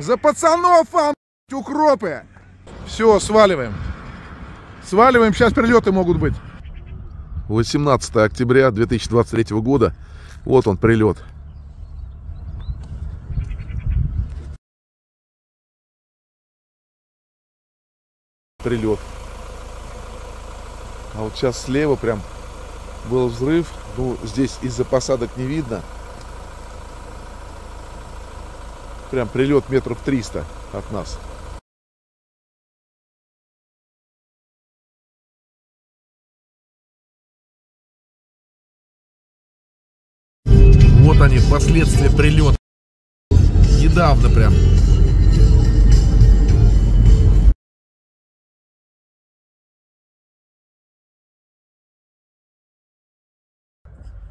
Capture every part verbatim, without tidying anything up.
За пацанов вам, укропы! Все, сваливаем. Сваливаем, сейчас прилеты могут быть. восемнадцатое октября две тысячи двадцать третьего года. Вот он, прилет. Прилет. А вот сейчас слева прям был взрыв. Ну, здесь из-за посадок не видно. Прям прилет метров триста от нас. Вот они, последствия прилета. Недавно прям.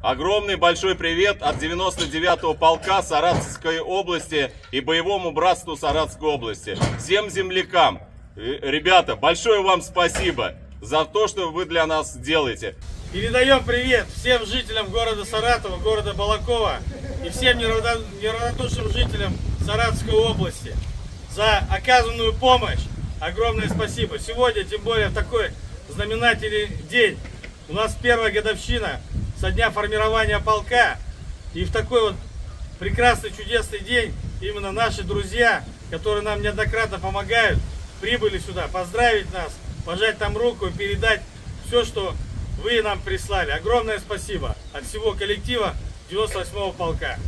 Огромный большой привет от девяносто девятого полка Саратовской области и Боевому братству Саратовской области. Всем землякам, ребята, большое вам спасибо за то, что вы для нас делаете. Передаем привет всем жителям города Саратова, города Балакова и всем неравнодушным жителям Саратовской области за оказанную помощь. Огромное спасибо. Сегодня, тем более, в такой знаменательный день. У нас первая годовщина со дня формирования полка. И в такой вот прекрасный, чудесный день именно наши друзья, которые нам неоднократно помогают, прибыли сюда поздравить нас, пожать нам руку и передать все, что вы нам прислали. Огромное спасибо от всего коллектива девяносто восьмого полка.